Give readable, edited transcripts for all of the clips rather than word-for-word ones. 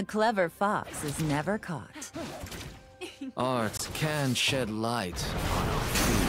A clever fox is never caught. Arts can shed light on our fears.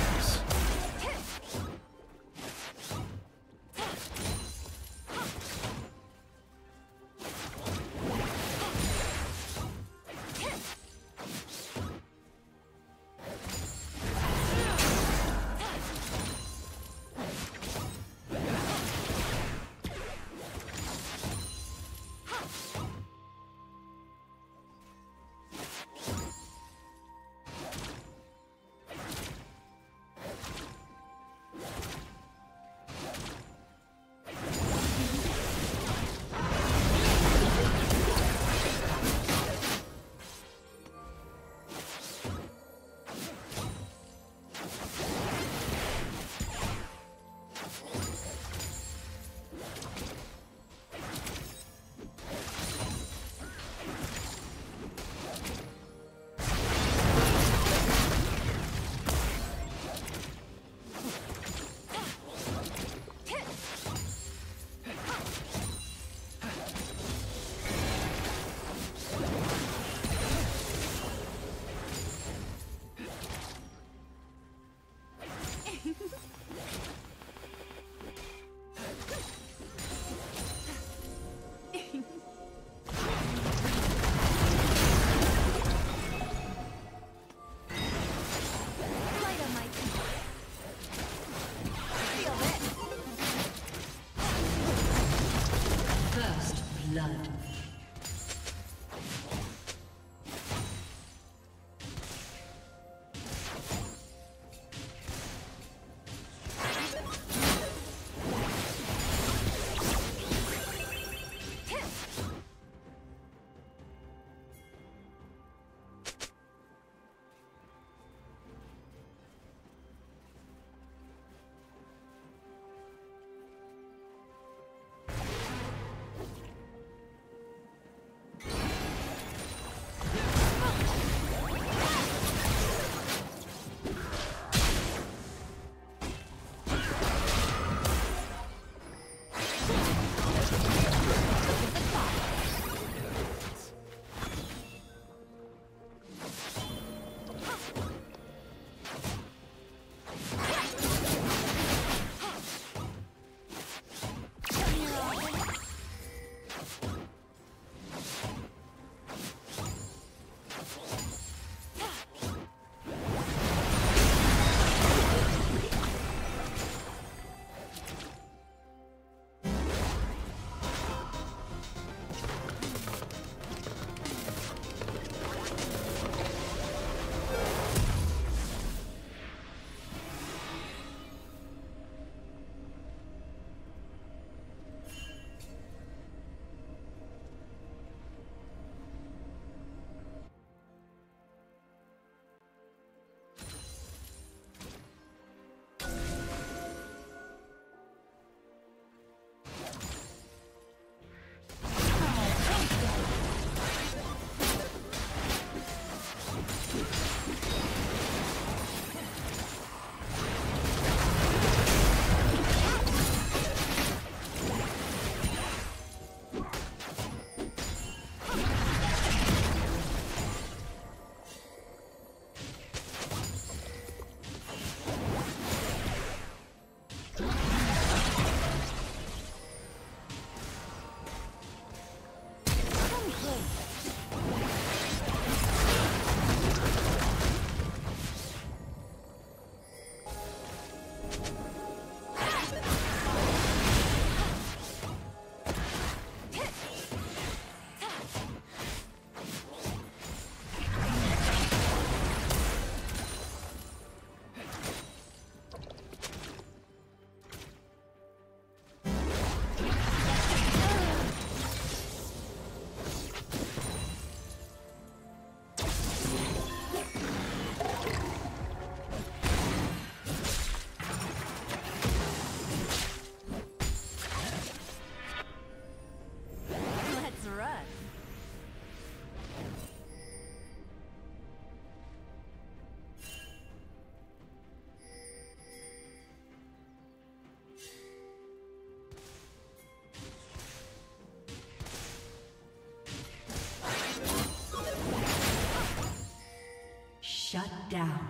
Shut down.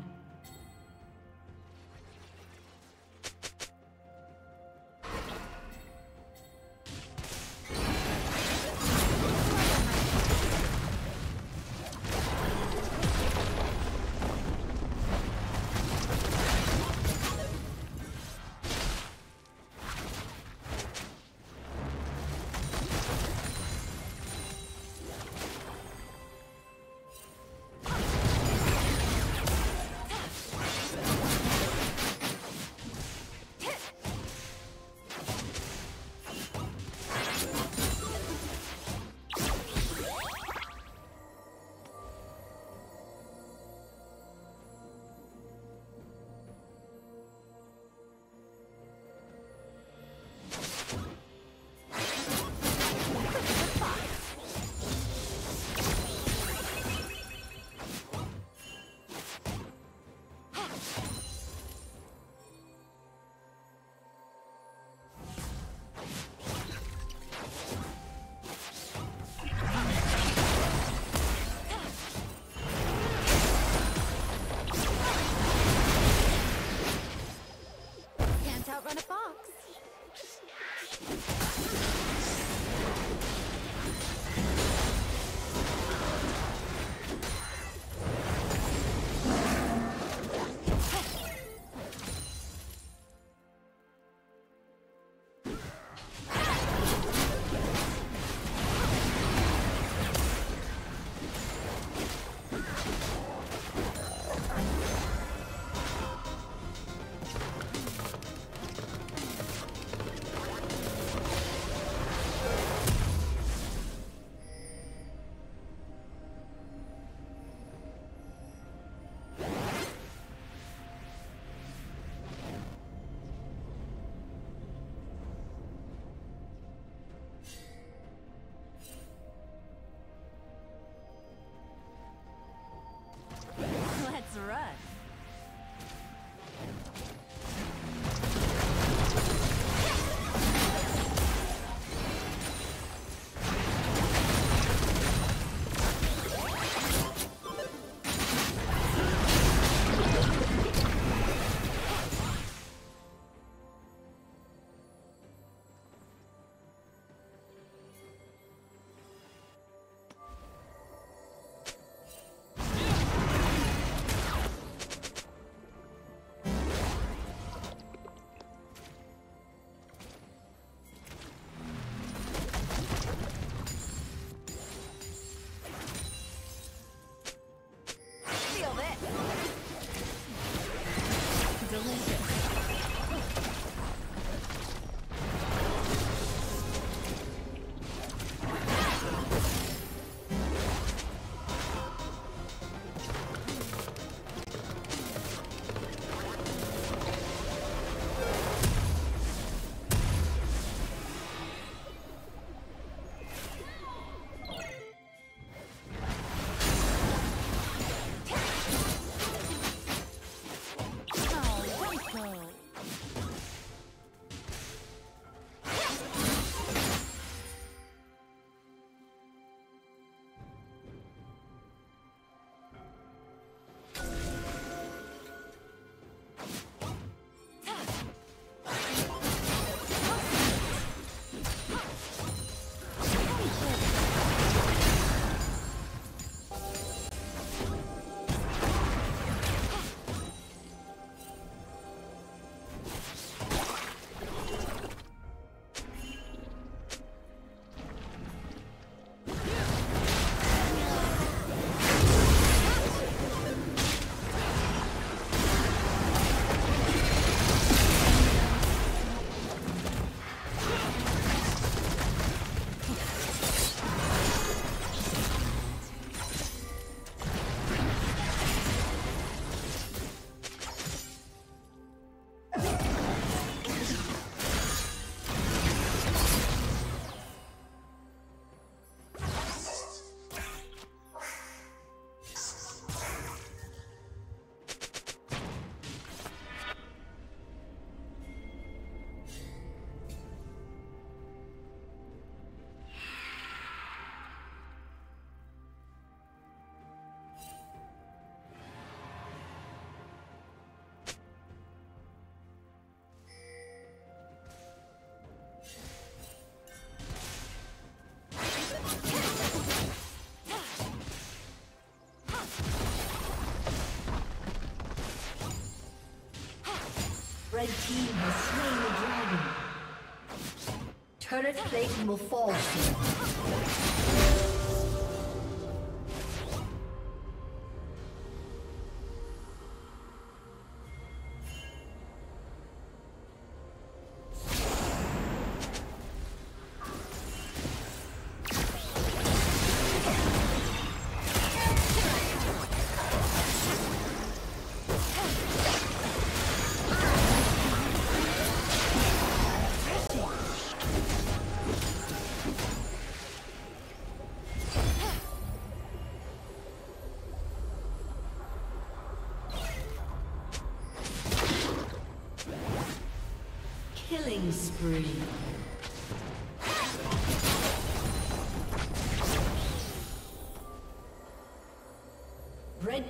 Red team has slain the dragon. Turret plate will fall soon. Killing spree. Red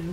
Blue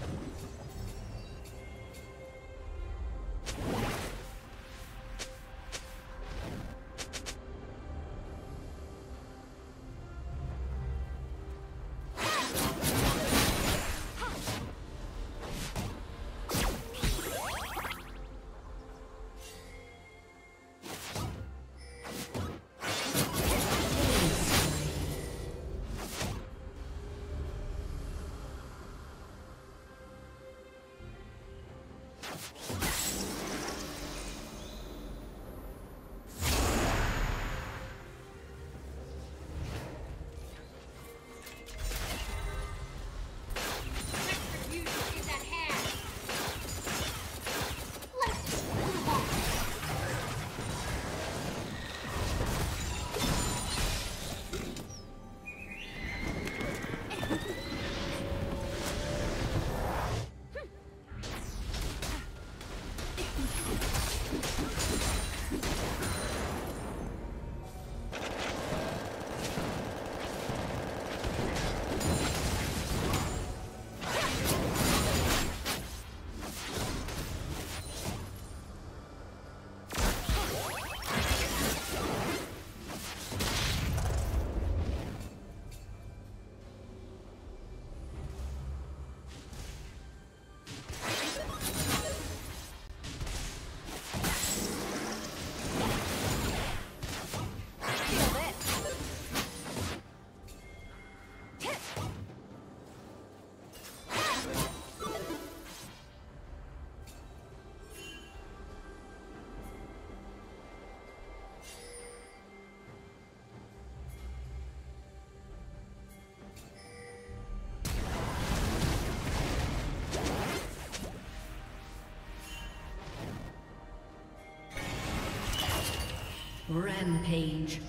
Rampage.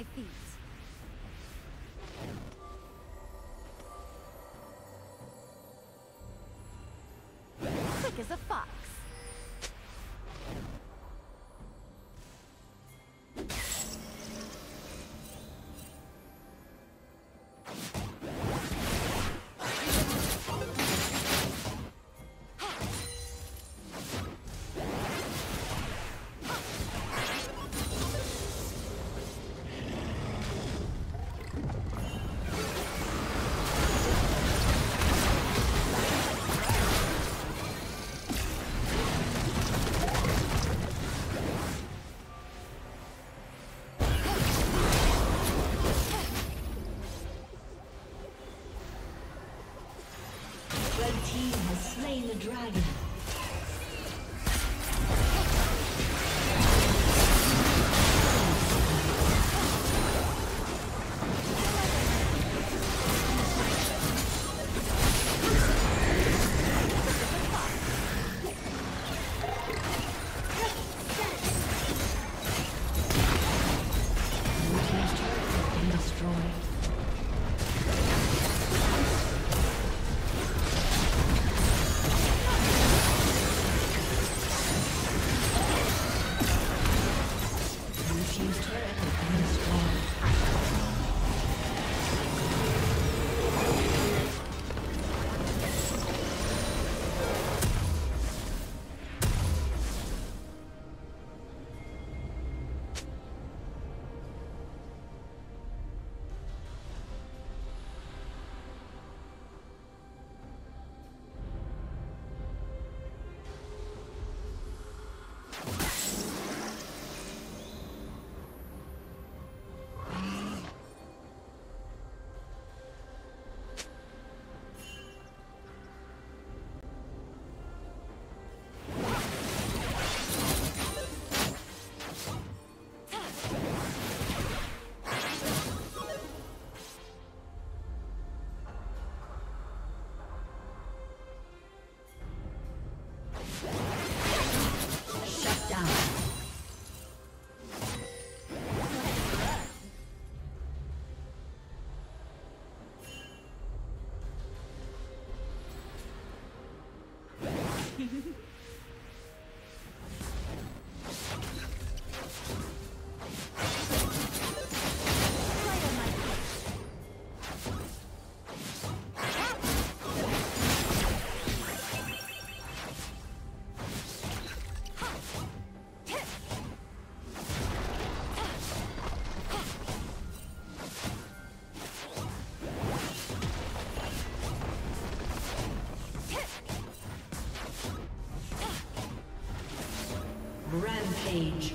my feet. Quick as a fox. Dragon. Rampage.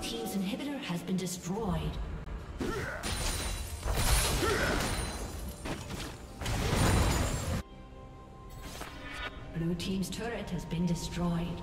Blue team's inhibitor has been destroyed. Blue team's turret has been destroyed.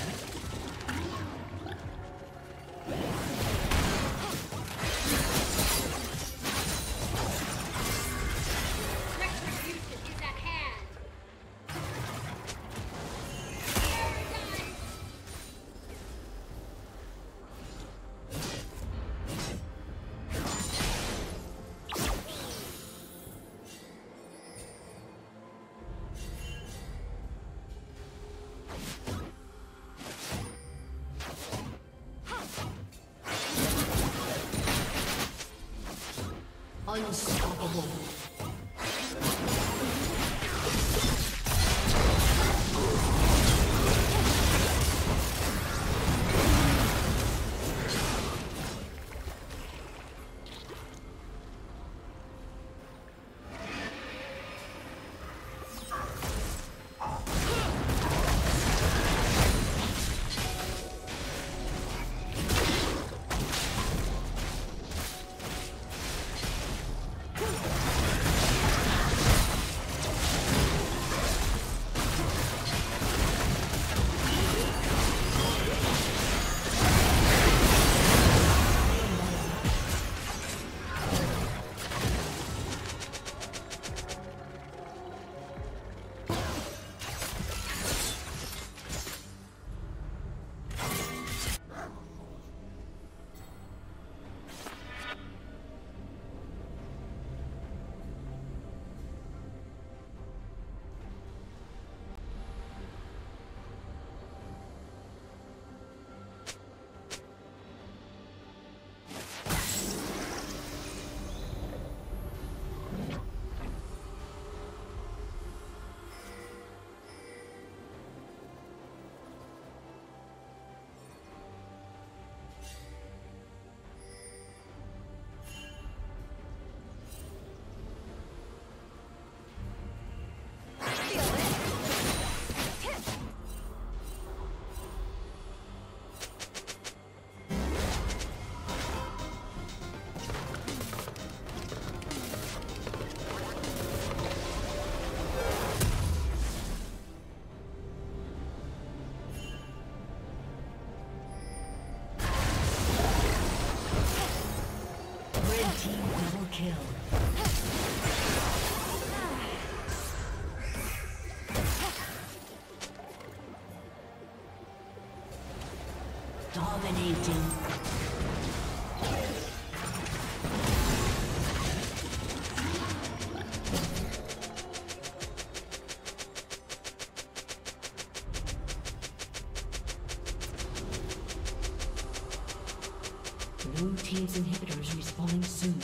Unstoppable. Dominating. Blue team's inhibitor is respawning soon.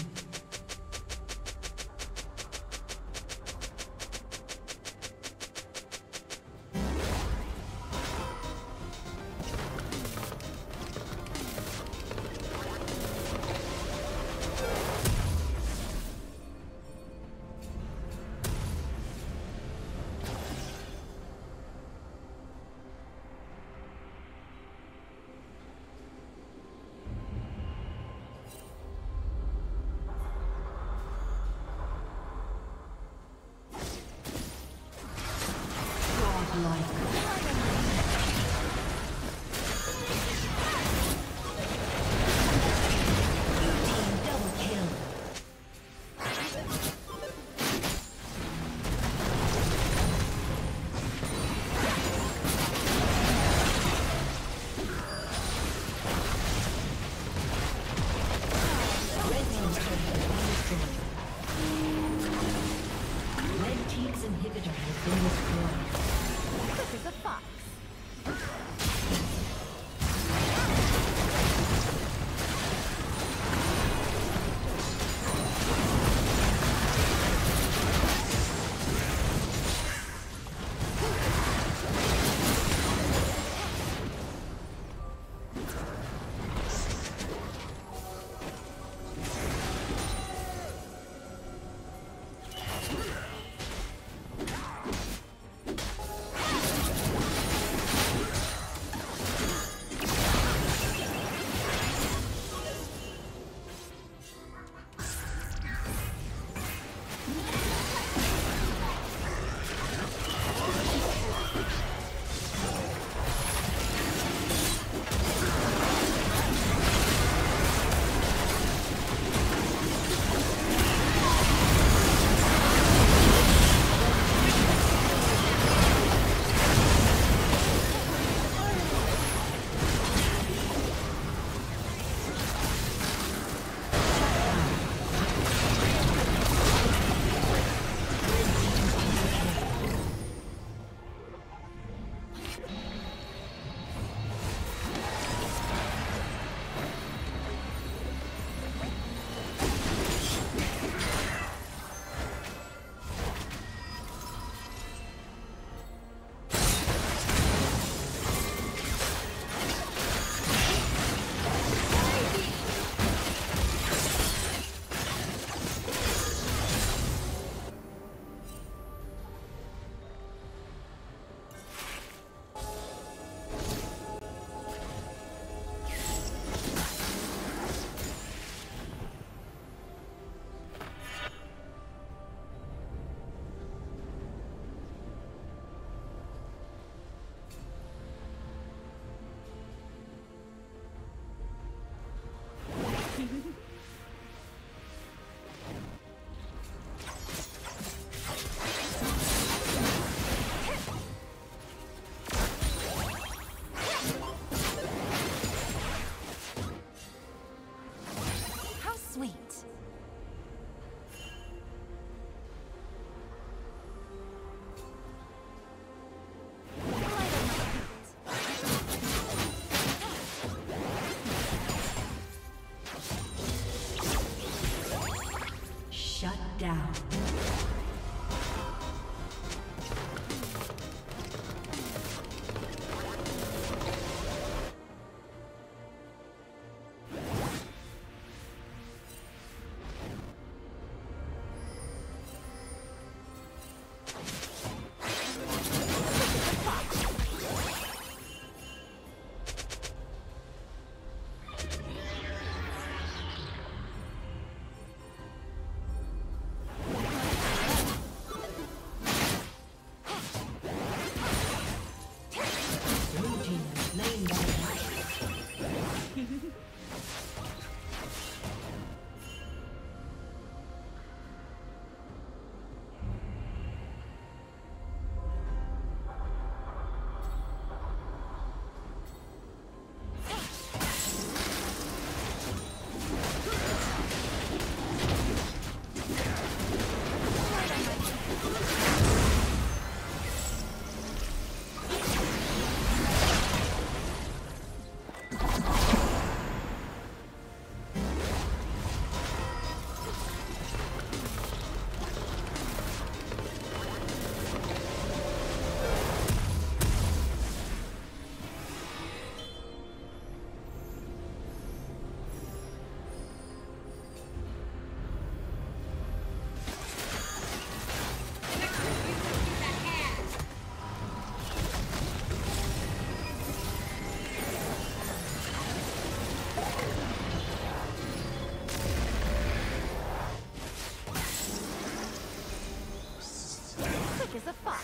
is a fox.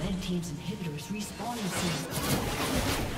Red team's inhibitor is respawning soon.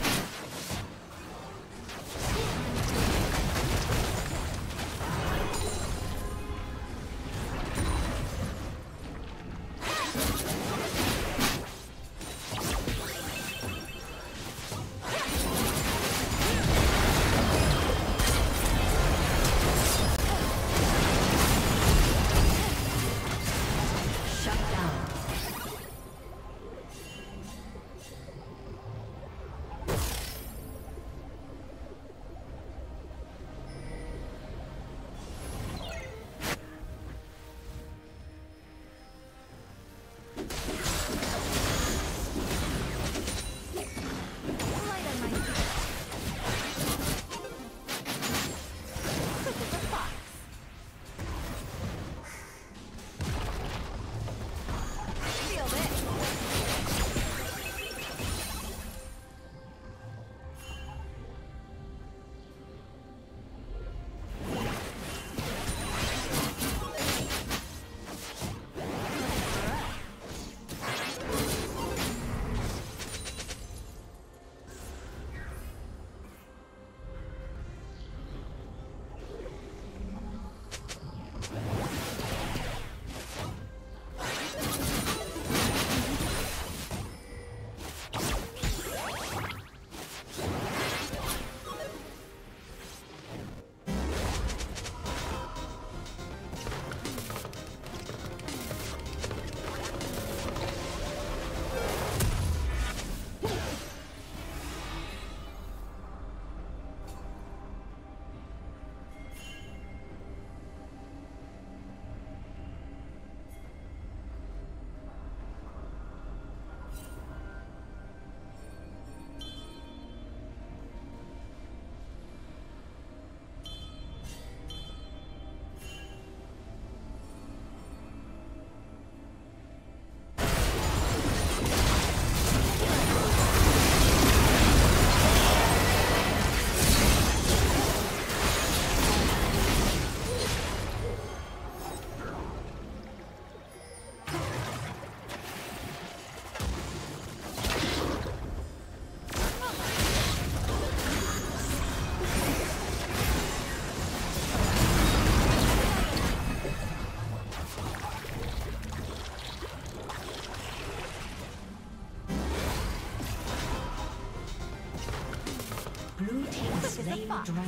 Dragon.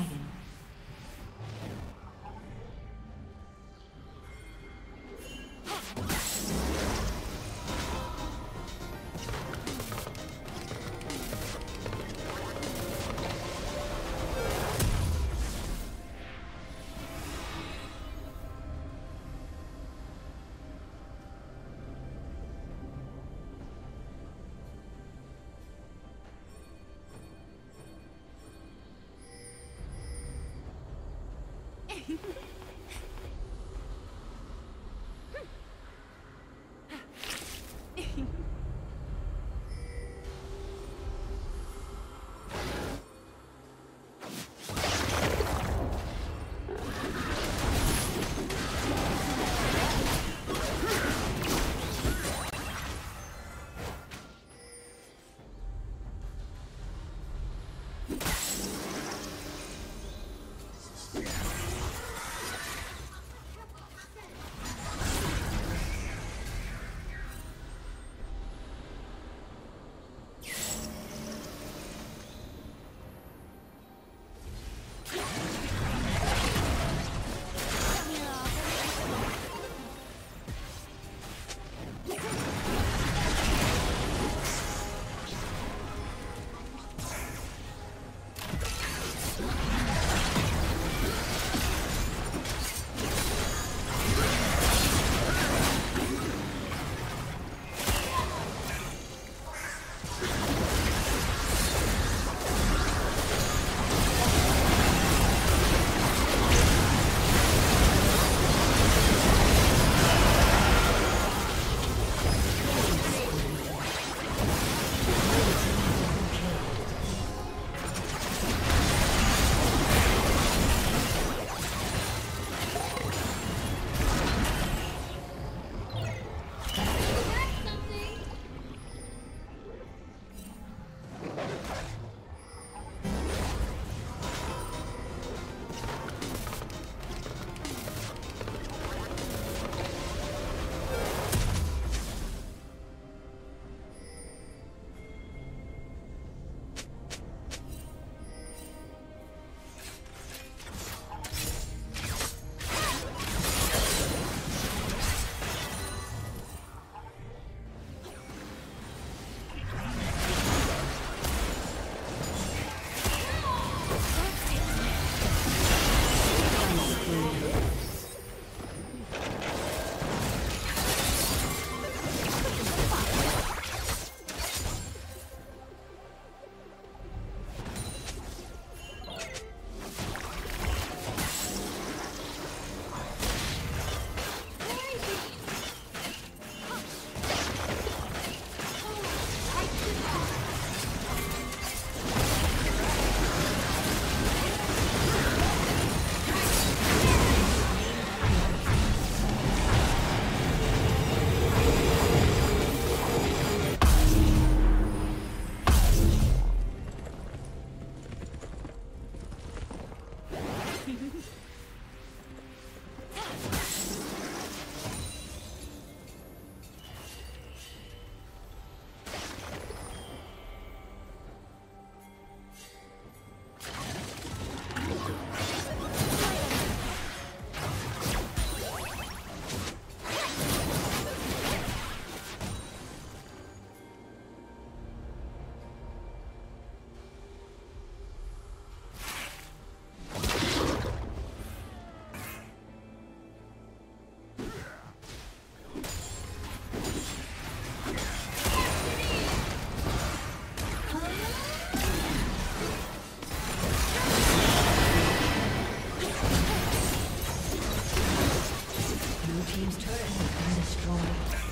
team's turret has been destroyed.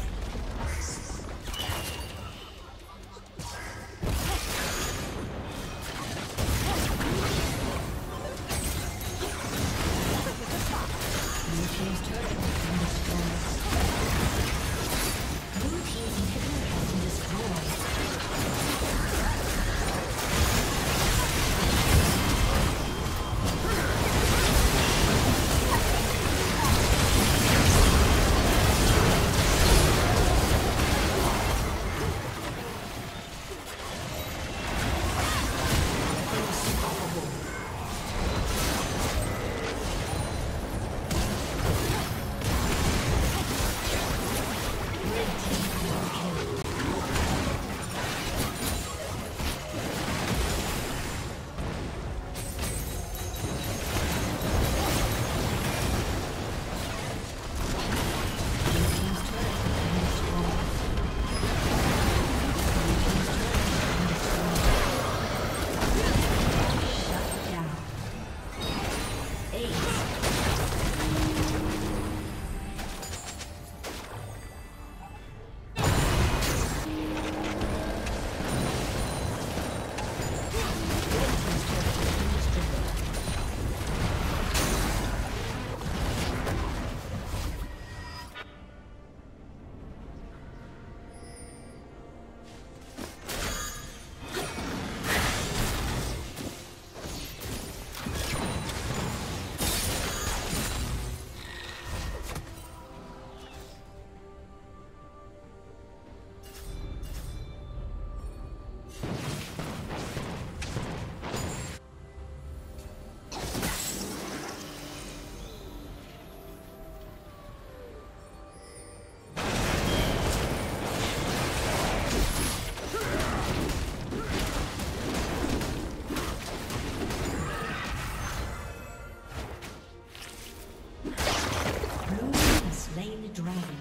Dragon.